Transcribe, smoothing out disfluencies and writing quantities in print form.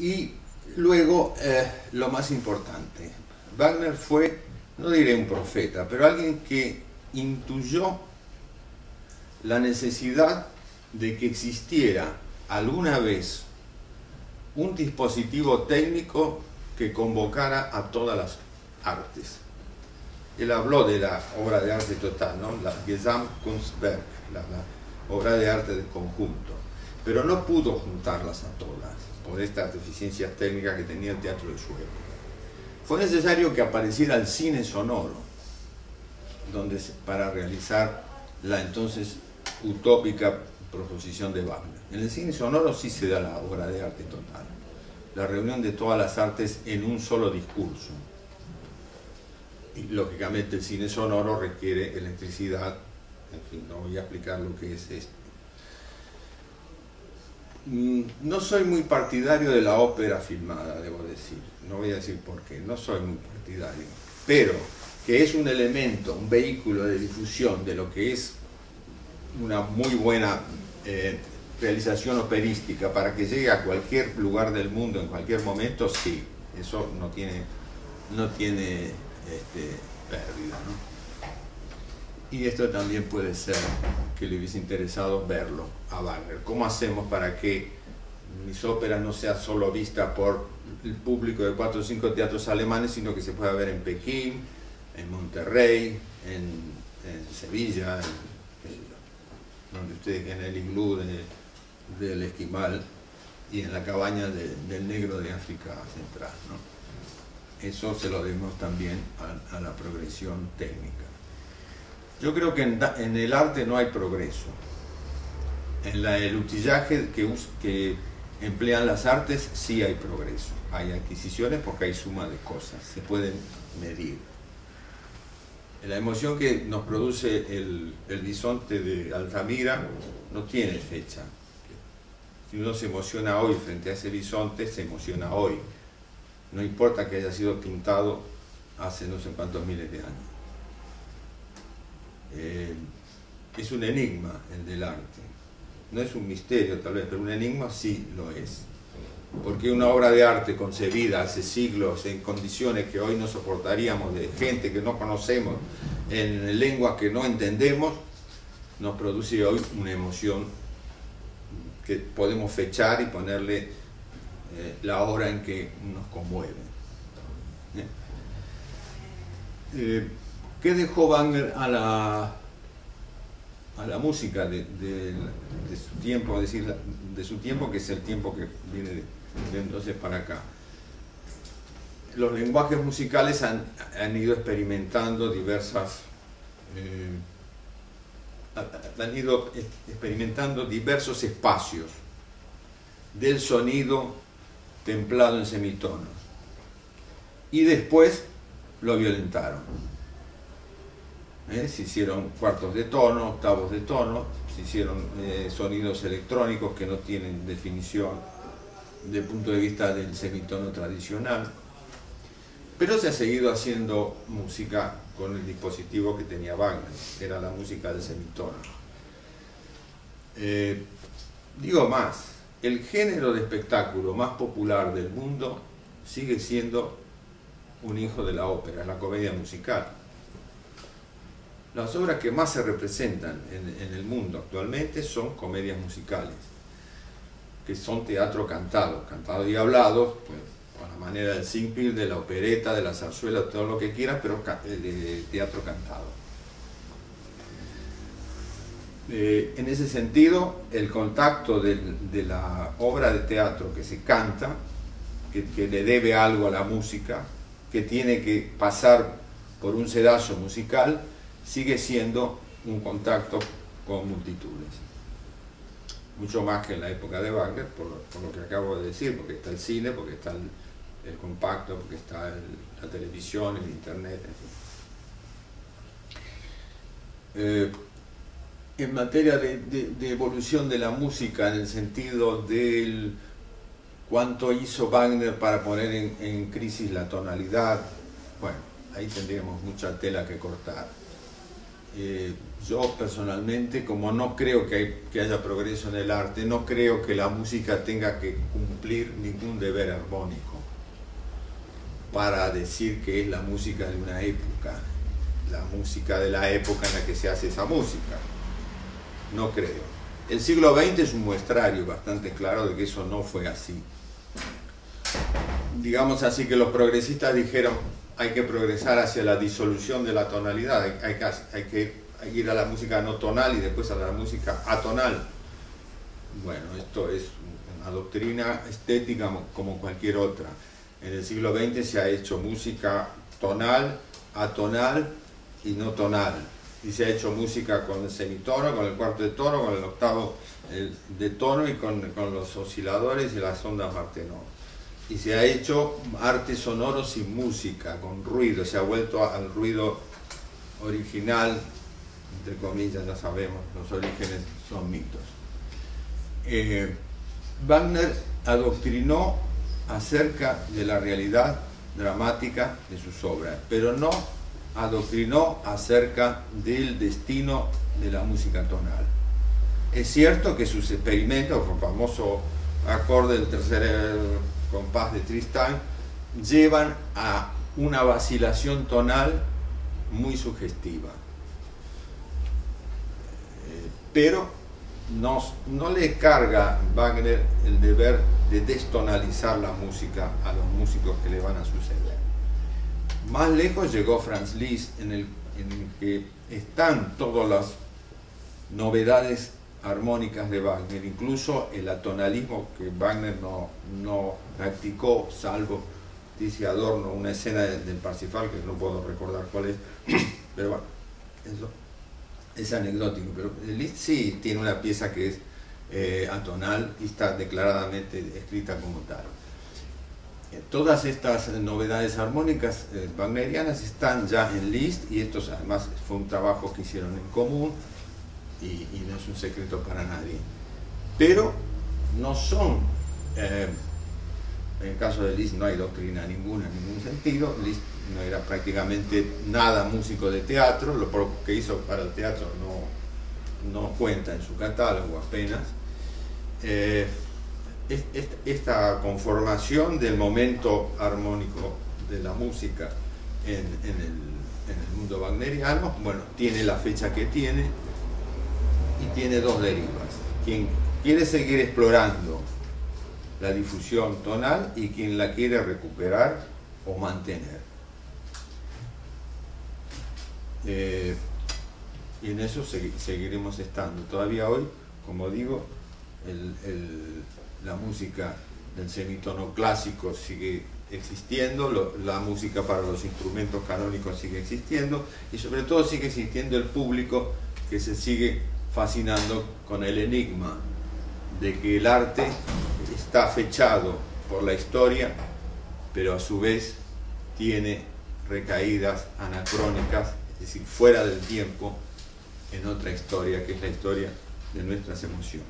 Y luego, lo más importante, Wagner fue, no diré un profeta, pero alguien que intuyó la necesidad de que existiera alguna vez un dispositivo técnico que convocara a todas las artes. Él habló de la obra de arte total, ¿no? La Gesamtkunstwerk, la obra de arte del conjunto, pero no pudo juntarlas a todas por estas deficiencias técnicas que tenía el teatro de su época. Fue necesario que apareciera el cine sonoro, donde, para realizar la entonces utópica proposición de Wagner. En el cine sonoro sí se da la obra de arte total, la reunión de todas las artes en un solo discurso. Y lógicamente el cine sonoro requiere electricidad, en fin, no voy a explicar lo que es esto. No soy muy partidario de la ópera filmada, debo decir, no voy a decir por qué, no soy muy partidario, pero que es un elemento, un vehículo de difusión de lo que es una muy buena realización operística para que llegue a cualquier lugar del mundo, en cualquier momento, sí, eso no tiene, pérdida, ¿no? Y esto también puede ser que le hubiese interesado verlo a Wagner. ¿Cómo hacemos para que mis óperas no sean solo vistas por el público de 4 o 5 teatros alemanes, sino que se pueda ver en Pekín, en Monterrey, en Sevilla, donde ustedes en el iglú del esquimal y en la cabaña del negro de África Central, ¿no? Eso se lo debemos también a la progresión técnica. Yo creo que en el arte no hay progreso. En el utillaje que emplean las artes sí hay progreso. Hay adquisiciones porque hay suma de cosas, se pueden medir. La emoción que nos produce el bisonte de Altamira no tiene fecha. Si uno se emociona hoy frente a ese bisonte, se emociona hoy. No importa que haya sido pintado hace no sé cuántos miles de años. Es un enigma el del arte. No es un misterio tal vez, pero un enigma sí lo es. Porque una obra de arte concebida hace siglos en condiciones que hoy no soportaríamos, de gente que no conocemos, en lenguas que no entendemos, nos produce hoy una emoción que podemos fechar y ponerle la obra en que nos conmueve. ¿Qué dejó Wagner a la música de su tiempo, es decir, de su tiempo, que es el tiempo que viene de entonces para acá? Los lenguajes musicales han ido experimentando diversos espacios del sonido templado en semitonos, y después lo violentaron. Se hicieron cuartos de tono, octavos de tono, se hicieron sonidos electrónicos que no tienen definición desde el punto de vista del semitono tradicional, pero se ha seguido haciendo música con el dispositivo que tenía Wagner, que era la música del semitono. Digo más, el género de espectáculo más popular del mundo sigue siendo un hijo de la ópera, la comedia musical. Las obras que más se representan en el mundo actualmente son comedias musicales, que son teatro cantado y hablado, pues, a la manera del sinfil, de la opereta, de la zarzuela, todo lo que quieras, pero de teatro cantado. En ese sentido, el contacto de la obra de teatro que se canta, que le debe algo a la música, que tiene que pasar por un sedazo musical, sigue siendo un contacto con multitudes, mucho más que en la época de Wagner, por lo que acabo de decir, porque está el cine, porque está el compacto, porque está la televisión, el internet, en fin. En materia de evolución de la música, en el sentido del cuánto hizo Wagner para poner en crisis la tonalidad, bueno, ahí tendríamos mucha tela que cortar. Yo personalmente, como no creo que haya progreso en el arte, no creo que la música tenga que cumplir ningún deber armónico para decir que es la música de una época, la música de la época en la que se hace esa música. No creo. El siglo XX es un muestrario bastante claro de que eso no fue así. Digamos así que los progresistas dijeron: hay que progresar hacia la disolución de la tonalidad, hay que ir a la música no tonal y después a la música atonal. Bueno, esto es una doctrina estética como cualquier otra. En el siglo XX se ha hecho música tonal, atonal y no tonal. Y se ha hecho música con el semitono, con el cuarto de tono, con el octavo de tono y con los osciladores y las ondas Martenó. Y se ha hecho arte sonoro sin música, con ruido, se ha vuelto al ruido original, entre comillas, ya sabemos, los orígenes son mitos. Wagner adoctrinó acerca de la realidad dramática de sus obras, pero no adoctrinó acerca del destino de la música tonal. Es cierto que sus experimentos, el famoso acorde del tercer compás de Tristán, llevan a una vacilación tonal muy sugestiva, pero no le carga Wagner el deber de destonalizar la música a los músicos que le van a suceder. Más lejos llegó Franz Liszt, en el que están todas las novedades armónicas de Wagner, incluso el atonalismo que Wagner no practicó, salvo, dice Adorno, una escena del Parsifal, que no puedo recordar cuál es, pero bueno, eso es anecdótico. Pero Liszt sí tiene una pieza que es atonal y está declaradamente escrita como tal. Todas estas novedades armónicas wagnerianas están ya en Liszt, y esto además fue un trabajo que hicieron en común, y no es un secreto para nadie, pero no son, en el caso de Liszt no hay doctrina ninguna en ningún sentido. Liszt no era prácticamente nada músico de teatro, lo que hizo para el teatro no cuenta en su catálogo apenas. Esta conformación del momento armónico de la música en el mundo wagneriano, bueno, tiene la fecha que tiene y tiene dos derivas: quien quiere seguir explorando la difusión tonal y quien la quiere recuperar o mantener. Y en eso seguiremos estando. Todavía hoy, como digo, la música del semitono clásico sigue existiendo, la música para los instrumentos canónicos sigue existiendo, y sobre todo sigue existiendo el público que se sigue fascinando con el enigma de que el arte está fechado por la historia, pero a su vez tiene recaídas anacrónicas, es decir, fuera del tiempo, en otra historia, que es la historia de nuestras emociones.